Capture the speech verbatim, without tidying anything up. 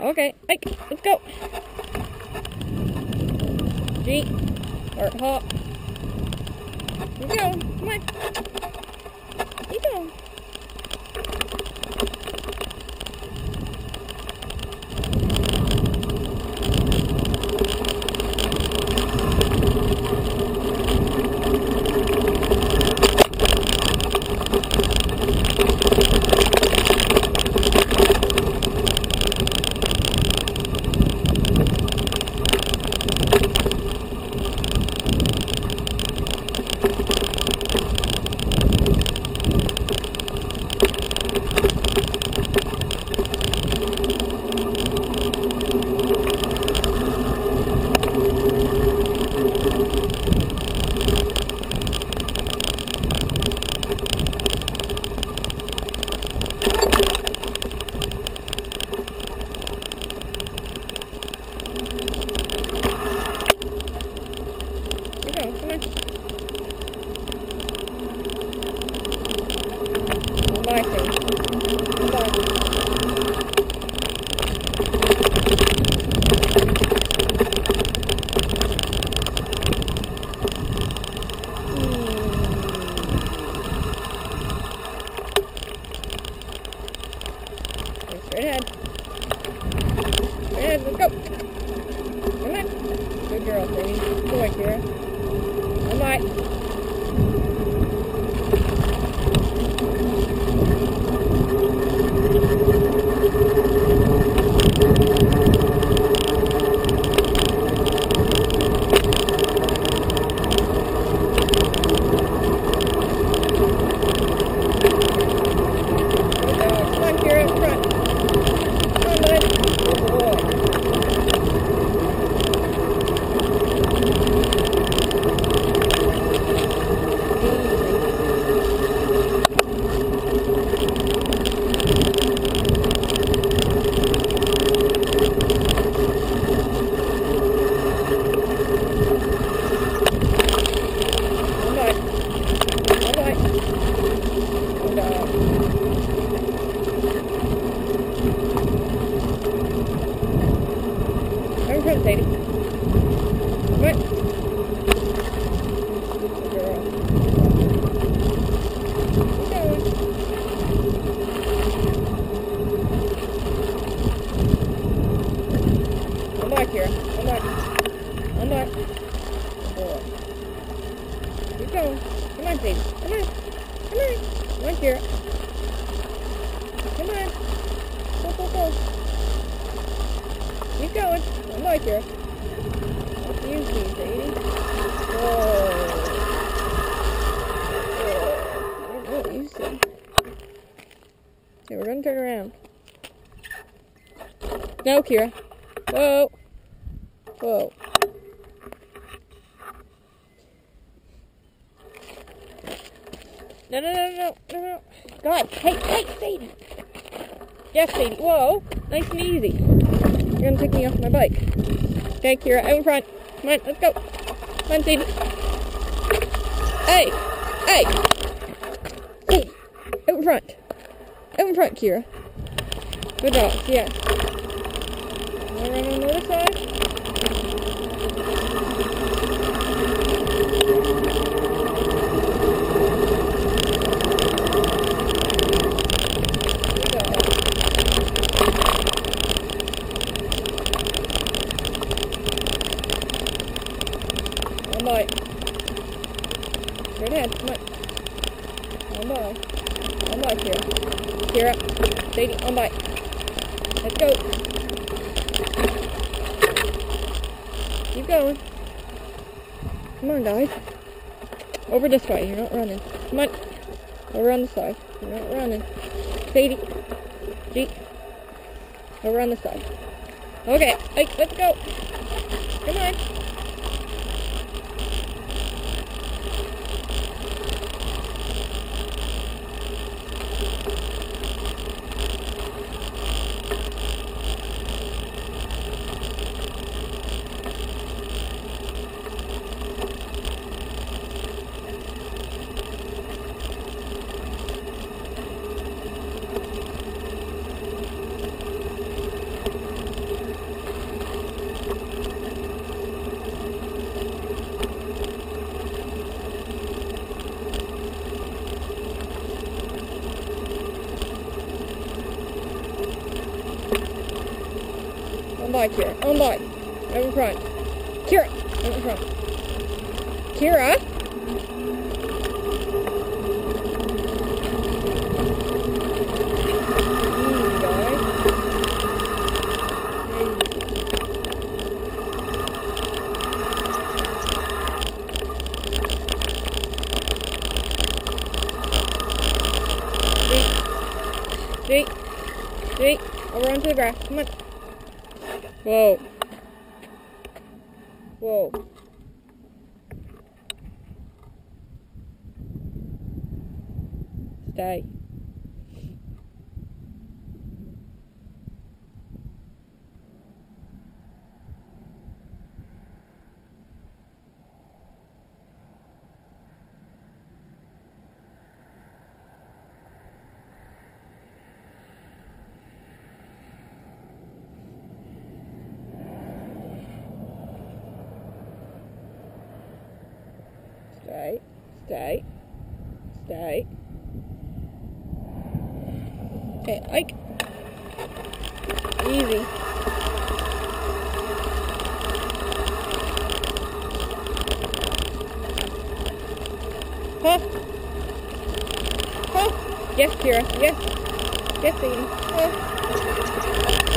Okay, Ike, let's go. Jeep, or hop. You go, come on. You go. Right ahead. Right ahead, let's go. Come on. Good girl, baby. Good boy, Kira. Come on. Come on, Kira, in front. Lady. What? Girl. I'm back here. I'm back. I'm back. Boy. Keep going. Come on, baby. Come on. Come on. Come on, here. Come on. Go, go, go. Keep going. I'm right here. Let's use these, baby. Whoa. We're not used to them. Okay, we're going to turn around. No, Kira. Whoa. Whoa. No, no, no, no, no, no. God, hey, hey, baby. Yes, baby. Whoa. Nice and easy. You're gonna take me off my bike. Okay, Kira, out in front. Come on, let's go. Come on, Sadie. Hey! Hey! Hey! Out in front. Out in front, Kira. Good dog, yeah. And then on the other side. Good dog. Right ahead, come on. On by. On by, Kira. Kira, Sadie, on by. Let's go. Keep going. Come on, guys. Over this way, you're not running. Come on. Over on the side. You're not running. Sadie. Jeep. Over on the side. Okay, Ike, let's go. Come on. by, Kira. On by. Over front. Kira. Over front. Kira. Wait, wait, over onto the grass, come on. Whoa. Whoa. Stay. Stay, stay, stay. Okay, Ike. Easy. Huh? Huh? Yes, Kira. Yes. Yes, baby. Huh?